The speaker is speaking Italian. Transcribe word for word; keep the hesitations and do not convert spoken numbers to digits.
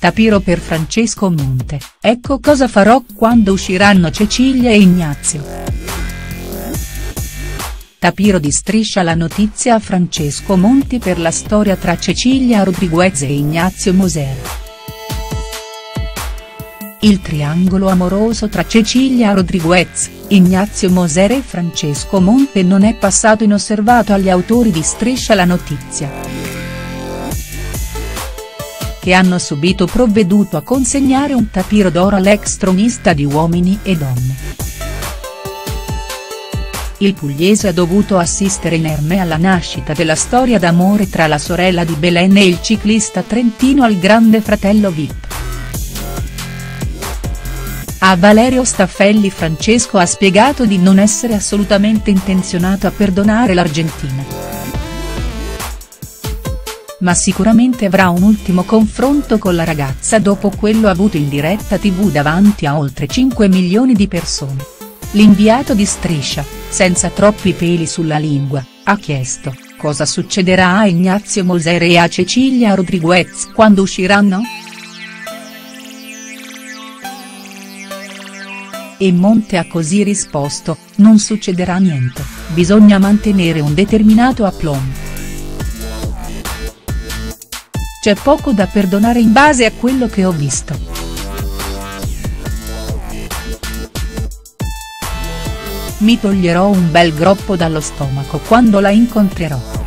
Tapiro per Francesco Monte, ecco cosa farò quando usciranno Cecilia e Ignazio. Tapiro di Striscia la notizia a Francesco Monte per la storia tra Cecilia Rodriguez e Ignazio Moser. Il triangolo amoroso tra Cecilia Rodriguez, Ignazio Moser e Francesco Monte non è passato inosservato agli autori di Striscia la notizia, che hanno subito provveduto a consegnare un tapiro d'oro all'ex tronista di Uomini e Donne. Il pugliese ha dovuto assistere inerme alla nascita della storia d'amore tra la sorella di Belen e il ciclista trentino al Grande Fratello Vip. A Valerio Staffelli Francesco ha spiegato di non essere assolutamente intenzionato a perdonare l'Argentina, ma sicuramente avrà un ultimo confronto con la ragazza dopo quello avuto in diretta tivù davanti a oltre cinque milioni di persone. L'inviato di Striscia, senza troppi peli sulla lingua, ha chiesto, cosa succederà a Ignazio Moser e a Cecilia Rodriguez quando usciranno? E Monte ha così risposto, non succederà niente, bisogna mantenere un determinato aplomb. C'è poco da perdonare in base a quello che ho visto. Mi toglierò un bel groppo dallo stomaco quando la incontrerò.